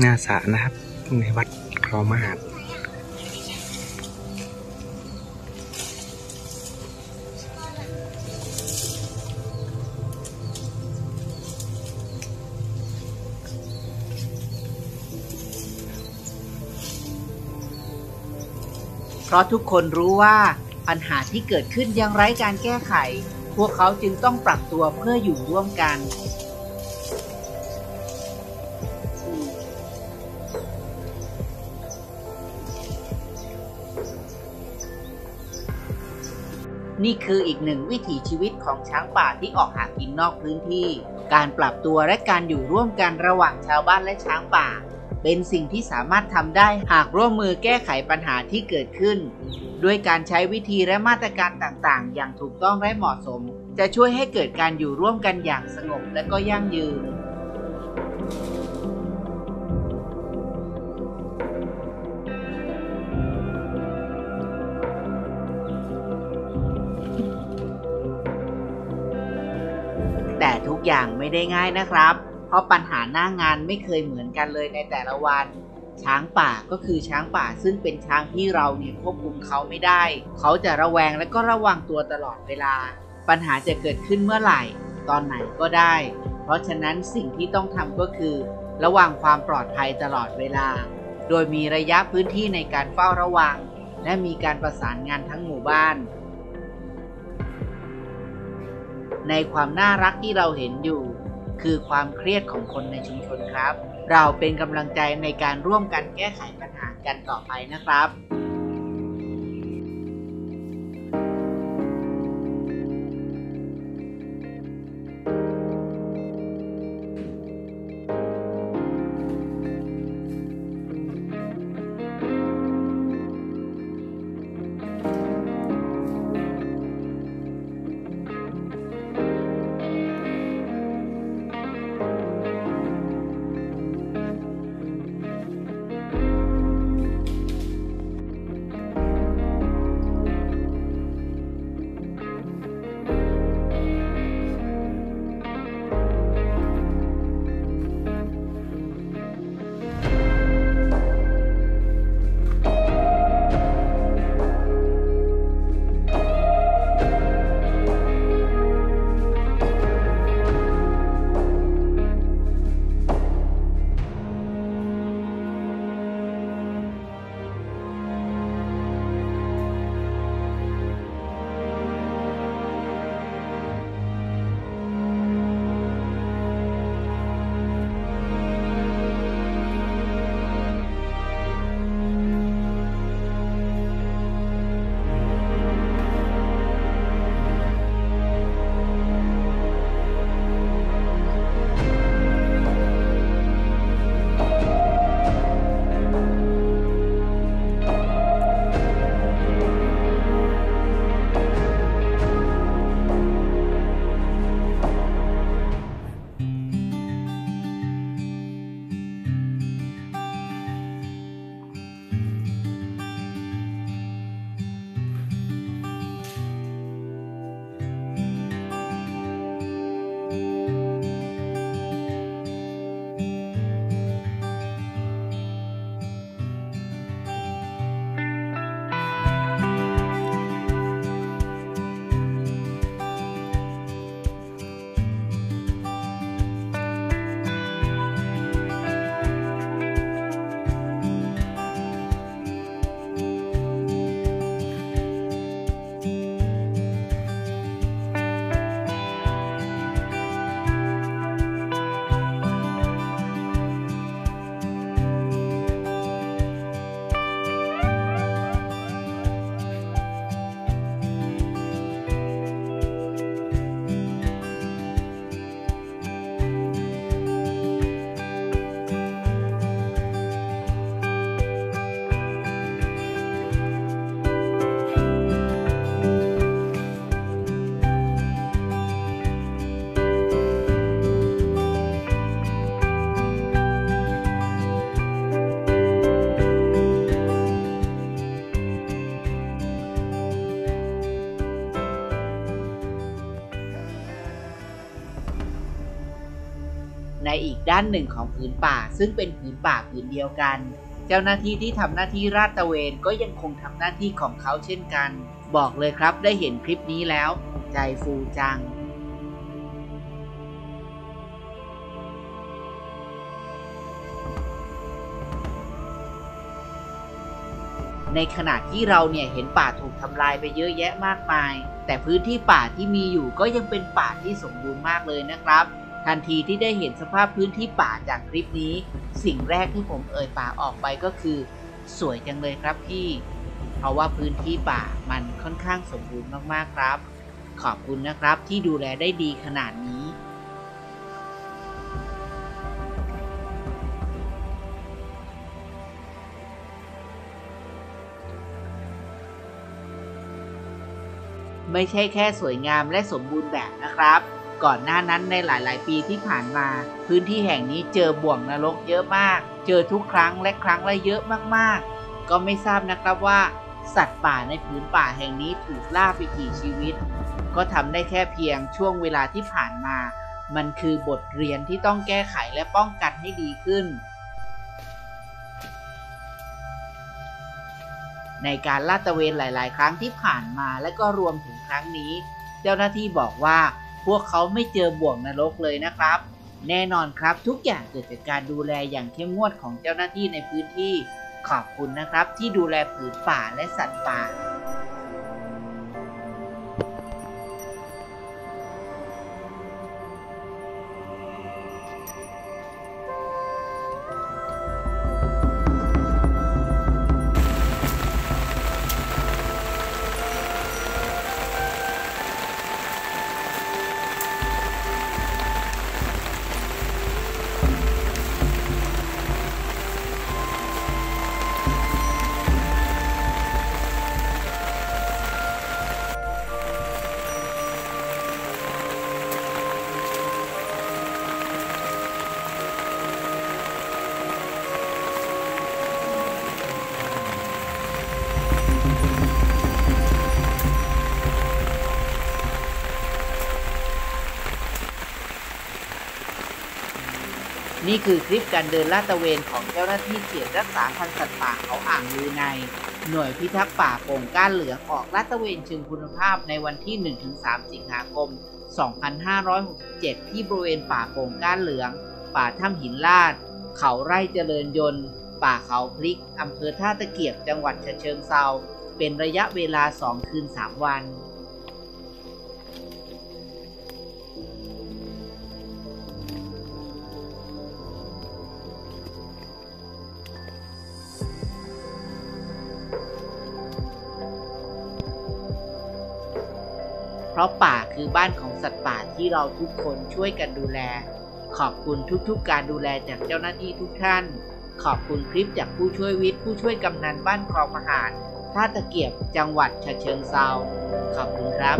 หน้าสระนะครับในวัดคลองมหาดเพราะทุกคนรู้ว่าปัญหาที่เกิดขึ้นยังไร้การแก้ไขพวกเขาจึงต้องปรับตัวเพื่ออยู่ร่วมกันนี่คืออีกหนึ่งวิถีชีวิตของช้างป่าที่ออกหากินนอกพื้นที่การปรับตัวและการอยู่ร่วมกันระหว่างชาวบ้านและช้างป่าเป็นสิ่งที่สามารถทำได้หากร่วมมือแก้ไขปัญหาที่เกิดขึ้นด้วยการใช้วิธีและมาตรการต่างๆอย่างถูกต้องและเหมาะสมจะช่วยให้เกิดการอยู่ร่วมกันอย่างสงบและก็ยั่งยืนแต่ทุกอย่างไม่ได้ง่ายนะครับเพราะปัญหาหน้างานไม่เคยเหมือนกันเลยในแต่ละวันช้างป่าก็คือช้างป่าซึ่งเป็นช้างที่เราเนี่ยควบคุมเขาไม่ได้เขาจะระแวงและก็ระวังตัวตลอดเวลาปัญหาจะเกิดขึ้นเมื่อไหร่ตอนไหนก็ได้เพราะฉะนั้นสิ่งที่ต้องทำก็คือระวังความปลอดภัยตลอดเวลาโดยมีระยะพื้นที่ในการเฝ้าระวังและมีการประสานงานทั้งหมู่บ้านในความน่ารักที่เราเห็นอยู่คือความเครียดของคนในชุมชนครับเราเป็นกำลังใจในการร่วมกันแก้ไขปัญหากันต่อไปนะครับ ในอีกด้านหนึ่งของผืนป่าซึ่งเป็นผืนป่าผืนเดียวกันเจ้าหน้าที่ที่ทำหน้าที่ลาดตระเวนก็ยังคงทำหน้าที่ของเขาเช่นกันบอกเลยครับได้เห็นคลิปนี้แล้วใจฟูจังในขณะที่เราเนี่ยเห็นป่าถูกทำลายไปเยอะแยะมากมายแต่พื้นที่ป่าที่มีอยู่ก็ยังเป็นป่าที่สมบูรณ์มากเลยนะครับทันทีที่ได้เห็นสภาพพื้นที่ป่าจากคลิปนี้สิ่งแรกที่ผมเอ่ยปากออกไปก็คือสวยจังเลยครับพี่เพราะว่าพื้นที่ป่ามันค่อนข้างสมบูรณ์มากๆครับขอบคุณนะครับที่ดูแลได้ดีขนาดนี้ไม่ใช่แค่สวยงามและสมบูรณ์แบบนะครับก่อนหน้านั้นในหลายๆปีที่ผ่านมาพื้นที่แห่งนี้เจอบ่วงนรกเยอะมากเจอทุกครั้งและครั้งละเยอะมากๆก็ไม่ทราบนะครับว่าสัตว์ป่าในผืนป่าแห่งนี้ถูกล่าไปกี่ชีวิตก็ทำได้แค่เพียงช่วงเวลาที่ผ่านมามันคือบทเรียนที่ต้องแก้ไขและป้องกันให้ดีขึ้นในการลาดตระเวนหลายๆครั้งที่ผ่านมาและก็รวมถึงครั้งนี้เจ้าหน้าที่บอกว่าพวกเขาไม่เจอบ่วงนรกเลยนะครับแน่นอนครับทุกอย่างเกิดจากการดูแลอย่างเข้มงวดของเจ้าหน้าที่ในพื้นที่ขอบคุณนะครับที่ดูแลผืนป่าและสัตว์ป่านี่คือคลิปการเดินลาดตระเวนของเจ้าหน้าที่เขตรักษาพันธุ์สัตว์ป่าเขาอ่างลือในหน่วยพิทักษ์ป่าโป่งก้านเหลืองออกลาดตระเวนเชิงคุณภาพในวันที่ 1-3 สิงหาคม 2567 ที่บริเวณป่าโป่งก้านเหลืองป่าถ้ำหินลาดเขาไร่เจริญยนต์ป่าเขาพลิกอำเภอท่าตะเกียบจังหวัดฉะเชิงเทราเป็นระยะเวลา 2 คืน 3 วันเพราะป่าคือบ้านของสัตว์ป่าที่เราทุกคนช่วยกันดูแลขอบคุณทุกๆการดูแลจากเจ้าหน้าที่ทุกท่านขอบคุณคลิปจากผู้ช่วยวิทย์ผู้ช่วยกำนันบ้านคลองมหาดท่าตะเกียบจังหวัดฉะเชิงเทราขอบคุณครับ